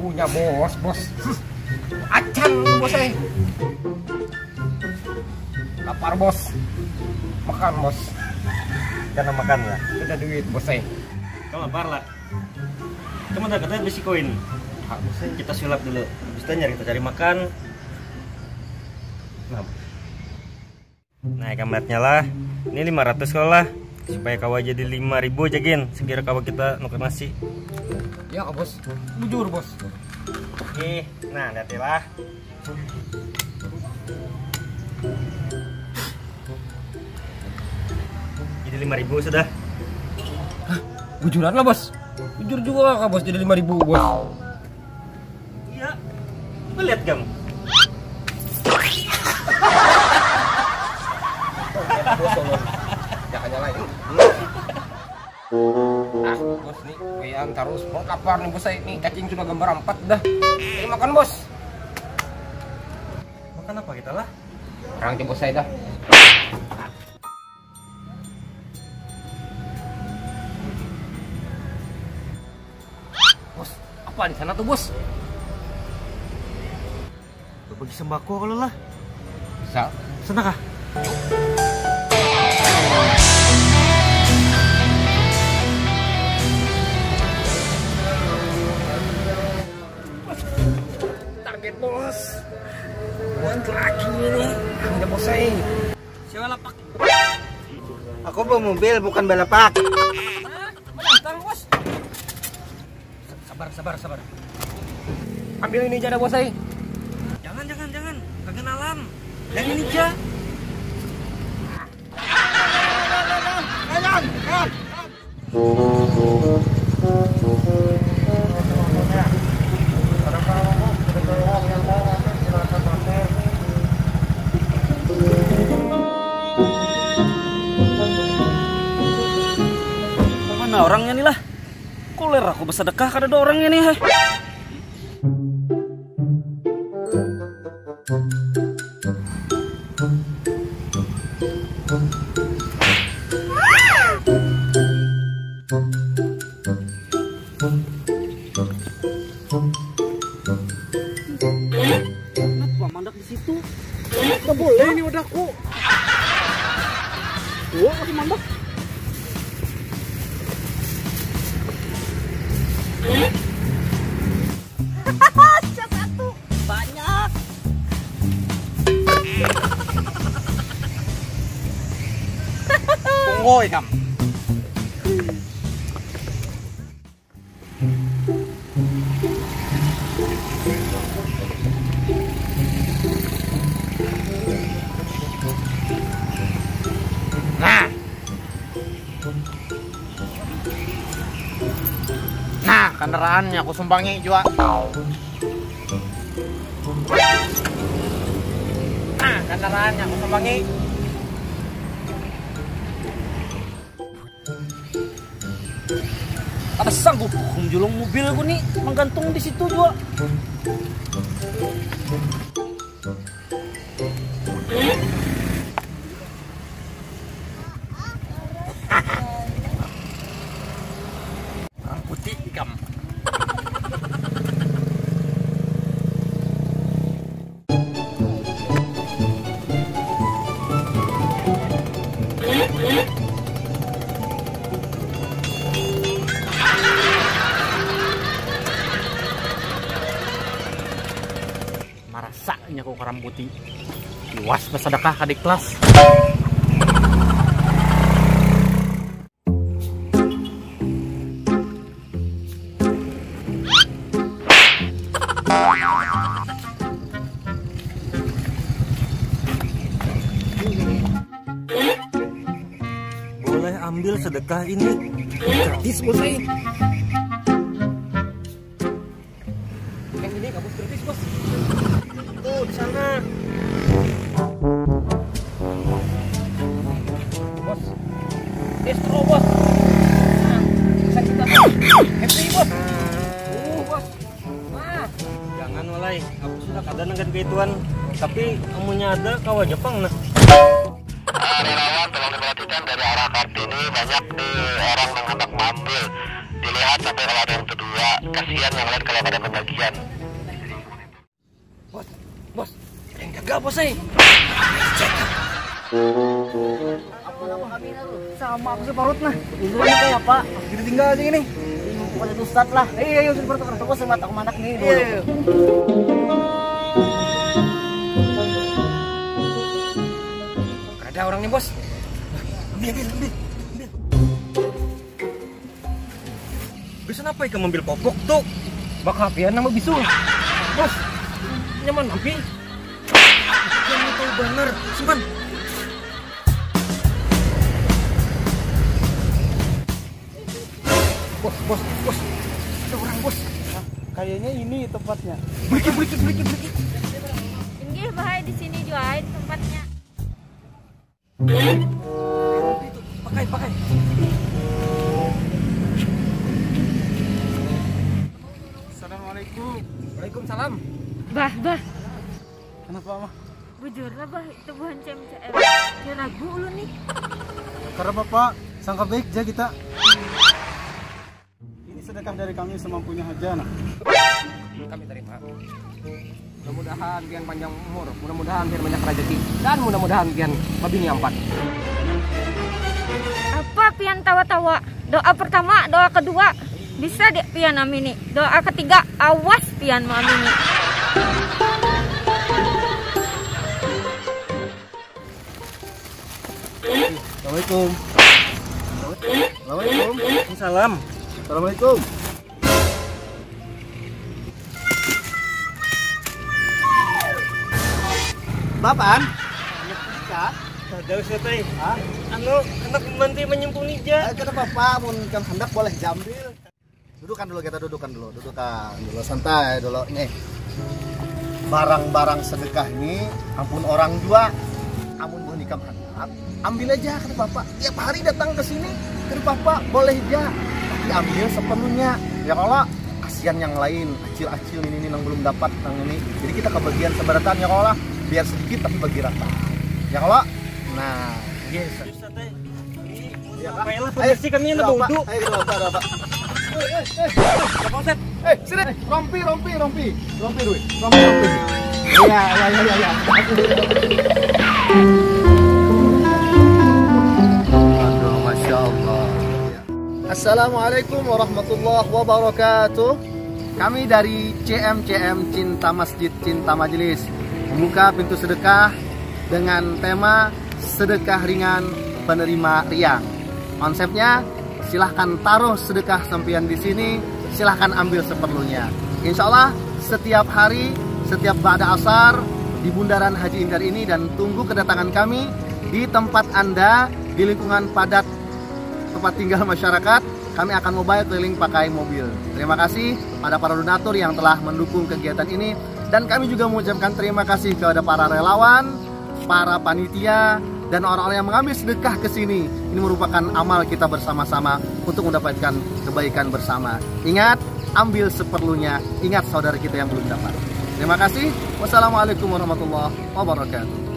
maunya bos. Acan bosnya. Lapar bos. Makan bos. Karena makan lah. Ada duit bosnya. Kalau lapar lah. Cuma tak kata besi koin. Kita sulap dulu. Habis itu kita cari makan. Nah, kameranya lah. Ini 500 kalau lah. Supaya kau jadi 5.000 aja Gen, segera kau kita nuker nasi. Ya bos, bujur bos. Oke, nah lihat lah. Jadi 5.000 sudah. Hah, bujuran lah bos. Bujur juga kau bos jadi 5.000 bos. Iya, lihat kamu. Nah bos nih, kayaan terus perut lapar nih bos saya. Nih cacing sudah gambar 4 dah. Ini makan bos. Makan apa kita lah? Orang bos saya dah. Bos, apa di sana tuh bos? Bagi sembako kalau lah. Bisa. Senang kah? Target bos. Buat lagi ini. Ada bos saya. Siapa lapak? Aku bawa mobil bukan balapak. Bentar bos. Sabar. Ambil ini jada bos saya. Jangan. Kegenalan. Dan ini jah. Mana orangnya nih lah? Koler aku bersedekah kada ada orangnya nih heh. Kenapa mandek di situ? Enggak boleh ini udahku. Wah, masih mandek. Satu banyak. Ngoi kam. Nah, kendaraannya aku sumbangi juga. Ada sanggup menjulung mobilku nih menggantung di situ juga. Marasaknya kok karam putih. Luas bersedekah adik kelas. Boleh ambil sedekah ini. Gratis bos saya. Kan ini kabus gratis bos. Tuh di sana. Bos. Destro bos. Nah, bisa kita happy bos. Bos. Nah, jangan walai. Aku sudah kada nenggan keituan. Tapi amunnya ada kawa Jepang nah. Relawan tolong diperhatikan dari arah Kartini banyak di orang menghendak mengambil dilihat sampai kalau ada yang kedua, kasihan yang lain kalau ada pembagian. Bos, ada yang jaga bos nih. Sama aku separut nah. Dulu ini kayak apa? Kita tinggal aja ini. Bukan itu Ustad lah. Iya, Ustad bertukar bos sama aku manak nih. Iya. Ada orang nih bos. Ambil. Bisa apa ikan ambil popok tuh? Bakal apian nama bisul. Bos, nyaman api. Kamu tahu bener, simpan. Bos. Ada orang bos. Nah, kayaknya ini tempatnya. Beriki. Enggih, bahaya di sini juga tempatnya. Itu, pakai. Waalaikumsalam. Bah. Kenapa, Mah? Bujurlah, Bah, itu bukan CMCM. Jangan ragu lu nih. Karena Bapak sangka baik aja kita. Ini sedekah dari kami semampunya aja, nah. Kami terima. Mudah-mudahan pian panjang umur, mudah-mudahan pian banyak rezeki, dan mudah-mudahan pian babi nyampat. Apa pian tawa-tawa? Doa pertama, doa kedua. Bisa deh pian amini. Doa ketiga, awas pian mamini. Assalamualaikum. Salam. Assalamualaikum. Bapan? Nyepikat. Dadah seteh. Ah, anu hendak menti menyempuni ja. Kata Bapak mun kan hendak boleh jambil. Dudukan dulu santai dulu nih. Barang-barang sedekah ini ampun orang jua, ampun beuh nikam hanap. Ambil aja ke Bapak. Tiap hari datang ke sini ke Bapak boleh aja. Tapi ambil sepenuhnya. Ya kalau kasihan yang lain, acil-acil ini nang belum dapat nang ini. Jadi kita kebagian seberatan ya kalau biar sedikit tapi bagi rata. Ya kalau nah, yes. Ya Pak, posisi kami ngedudu. Ayo Bapak. Sini, rompi duit, rompi. Iya. Aduh, Masya Allah. Assalamualaikum warahmatullahi wabarakatuh. Kami dari CMCM Cinta Masjid Cinta Majelis membuka pintu sedekah dengan tema sedekah ringan penerima riang. Konsepnya silahkan taruh sedekah sampean di sini, silahkan ambil seperlunya. Insya Allah setiap hari, setiap ba'da asar di Bundaran Haji Indar ini, dan tunggu kedatangan kami di tempat Anda, di lingkungan padat tempat tinggal masyarakat. Kami akan mobile keliling pakai mobil. Terima kasih pada para donatur yang telah mendukung kegiatan ini, dan kami juga mengucapkan terima kasih kepada para relawan, para panitia, dan orang-orang yang mengambil sedekah ke sini. Ini merupakan amal kita bersama-sama untuk mendapatkan kebaikan bersama. Ingat, ambil seperlunya. Ingat saudara kita yang belum dapat. Terima kasih. Wassalamualaikum warahmatullahi wabarakatuh.